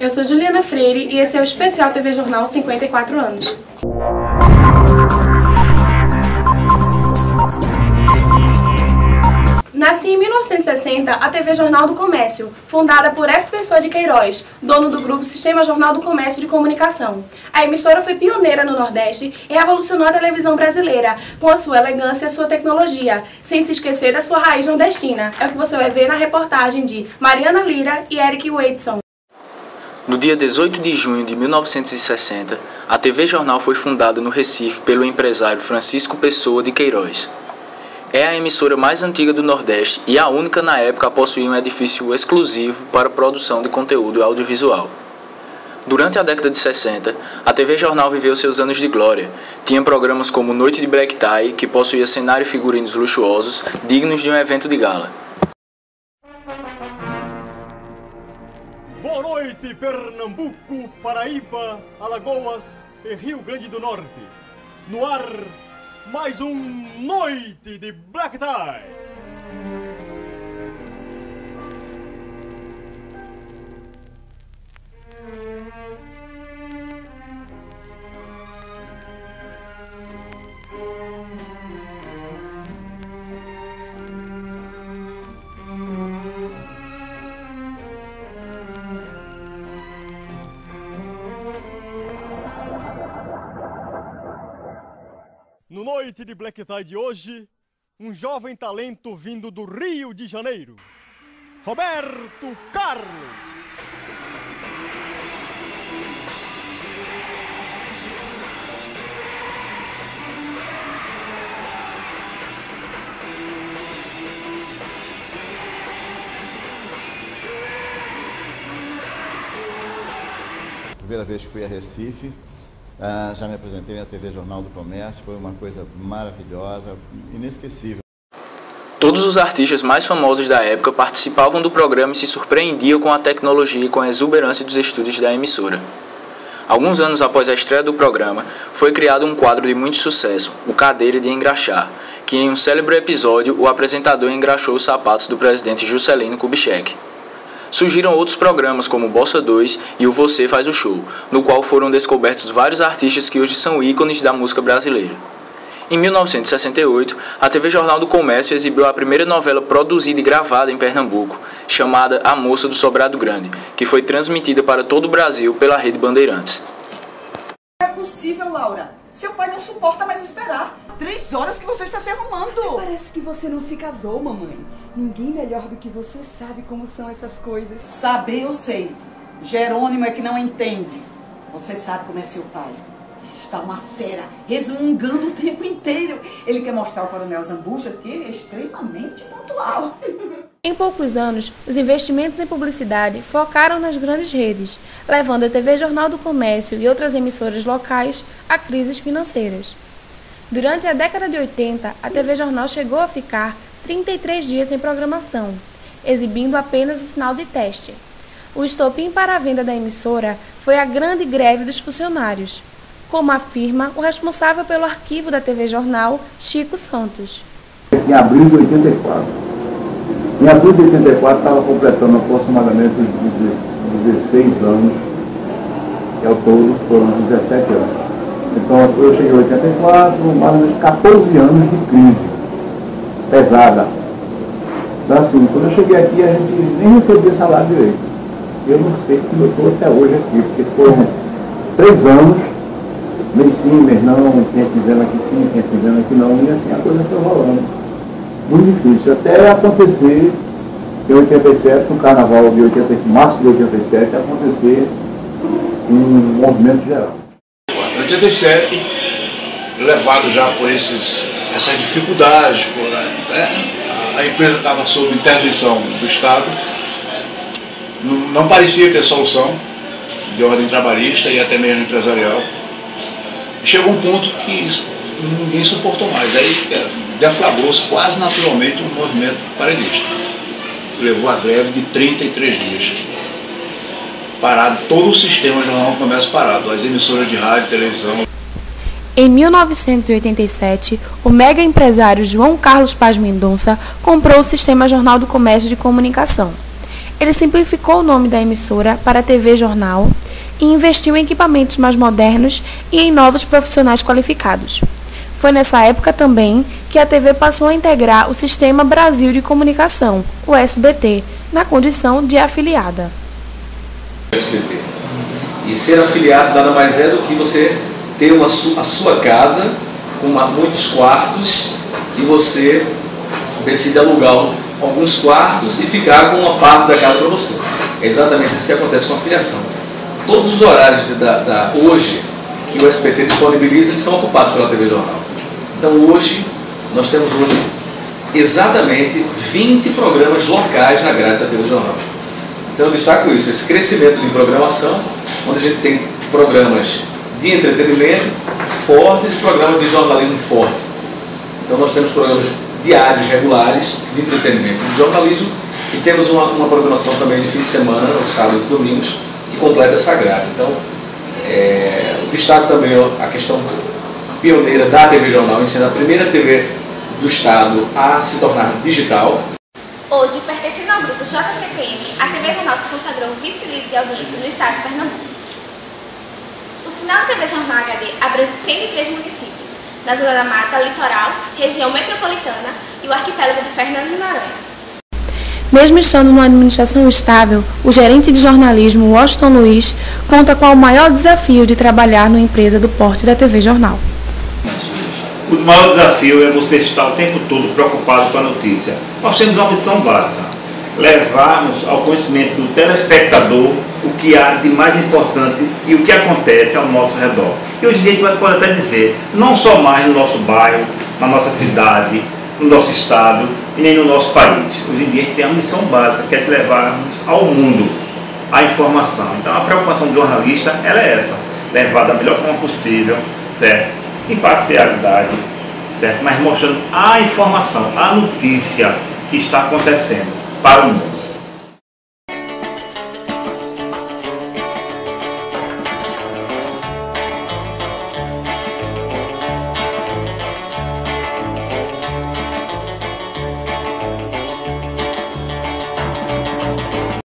Eu sou Juliana Freire e esse é o especial TV Jornal 54 anos. Nasci em 1960 a TV Jornal do Comércio, fundada por F. Pessoa de Queiroz, dono do grupo Sistema Jornal do Comércio de Comunicação. A emissora foi pioneira no Nordeste e revolucionou a televisão brasileira, com a sua elegância e a sua tecnologia, sem se esquecer da sua raiz nordestina. É o que você vai ver na reportagem de Mariana Lira e Eric Waitson. No dia 18 de junho de 1960, a TV Jornal foi fundada no Recife pelo empresário Francisco Pessoa de Queiroz. É a emissora mais antiga do Nordeste e a única na época a possuir um edifício exclusivo para produção de conteúdo audiovisual. Durante a década de 60, a TV Jornal viveu seus anos de glória. Tinha programas como Noite de Black Tie, que possuía cenário e figurinos luxuosos, dignos de um evento de gala. Boa noite, Pernambuco, Paraíba, Alagoas e Rio Grande do Norte. No ar, mais um Noite de Black Tie. No Noite de Black Tie de hoje, um jovem talento vindo do Rio de Janeiro, Roberto Carlos. Primeira vez que fui a Recife, já me apresentei na TV Jornal do Comércio, foi uma coisa maravilhosa, inesquecível. Todos os artistas mais famosos da época participavam do programa e se surpreendiam com a tecnologia e com a exuberância dos estúdios da emissora. Alguns anos após a estreia do programa, foi criado um quadro de muito sucesso, o Cadeira de Engraxar, que em um célebre episódio o apresentador engraxou os sapatos do presidente Juscelino Kubitschek. Surgiram outros programas como Bossa 2 e o Você Faz o Show, no qual foram descobertos vários artistas que hoje são ícones da música brasileira. Em 1968, a TV Jornal do Comércio exibiu a primeira novela produzida e gravada em Pernambuco, chamada A Moça do Sobrado Grande, que foi transmitida para todo o Brasil pela Rede Bandeirantes. Não é possível, Laura. Seu pai não suporta mais esperar. 3 horas que você está se arrumando. Parece que você não se casou, mamãe. Ninguém melhor do que você sabe como são essas coisas. Saber eu sei. Jerônimo é que não entende. Você sabe como é seu pai. Ele está uma fera, resmungando o tempo inteiro. Ele quer mostrar ao coronel Zambuja que ele é extremamente pontual. Em poucos anos, os investimentos em publicidade focaram nas grandes redes, levando a TV Jornal do Comércio e outras emissoras locais a crises financeiras. Durante a década de 80, a TV Jornal chegou a ficar 33 dias sem programação, exibindo apenas o sinal de teste. O estopim para a venda da emissora foi a grande greve dos funcionários, como afirma o responsável pelo arquivo da TV Jornal, Chico Santos. Em abril de 84. Em abril de 84 estava completando aproximadamente os 16 anos, e ao todo foram 17 anos. Então eu cheguei em 84, mais ou menos 14 anos de crise pesada. Então assim, quando eu cheguei aqui a gente nem recebia salário direito. Eu não sei como eu estou até hoje aqui, porque foram 3 anos, mês sim, mês não, quem dizendo aqui sim, quem dizendo aqui não, e assim a coisa foi rolando. Muito difícil, até acontecer em 87, no carnaval de 87, março de 87, acontecer um movimento geral. Em 87, levado já por essas dificuldades, a empresa estava sob intervenção do Estado, não parecia ter solução de ordem trabalhista e até mesmo empresarial. Chegou um ponto que ninguém suportou mais, aí deflagrou-se quase naturalmente um movimento paredista. Levou a greve de 33 dias. Parado todo o sistema Jornal do Comércio parado, as emissoras de rádio e televisão. Em 1987, o mega empresário João Carlos Paz Mendonça comprou o Sistema Jornal do Comércio de Comunicação. Ele simplificou o nome da emissora para TV Jornal e investiu em equipamentos mais modernos e em novos profissionais qualificados. Foi nessa época também que a TV passou a integrar o Sistema Brasil de Comunicação, o SBT, na condição de afiliada. SBT. E ser afiliado nada mais é do que você ter a sua casa com muitos quartos e você decide alugar alguns quartos e ficar com uma parte da casa para você. É exatamente isso que acontece com a filiação. Todos os horários hoje que o SBT disponibiliza, eles são ocupados pela TV Jornal. Então hoje, nós temos exatamente 20 programas locais na grade da TV Jornal. Então eu destaco isso, esse crescimento de programação, onde a gente tem programas de entretenimento fortes e programas de jornalismo forte. Então nós temos programas diários, regulares, de entretenimento e de jornalismo, e temos uma programação também de fim de semana, nos sábados e domingos, que completa essa grade. Então, destaco também a questão pioneira da TV Jornal, sendo a primeira TV do Estado a se tornar digital. Hoje, pertencendo ao grupo JCPM, a TV Jornal se consagrou vice-líder de audiência no Estado de Pernambuco. O sinal TV Jornal HD abrange 103 municípios, na Zona da Mata, Litoral, região metropolitana e o arquipélago de Fernando de Noronha. Mesmo estando numa administração estável, o gerente de jornalismo, Washington Luiz, conta qual o maior desafio de trabalhar numa empresa do porte da TV Jornal. O maior desafio é você estar o tempo todo preocupado com a notícia. Nós temos uma missão básica, levarmos ao conhecimento do telespectador o que há de mais importante e o que acontece ao nosso redor. E hoje em dia a gente pode até dizer, não só mais no nosso bairro, na nossa cidade, no nosso estado e nem no nosso país. Hoje em dia a gente tem a missão básica, que é levarmos ao mundo a informação. Então a preocupação do jornalista ela é essa, levar da melhor forma possível, certo? Imparcialidade, certo? Mas mostrando a informação, a notícia que está acontecendo para o mundo.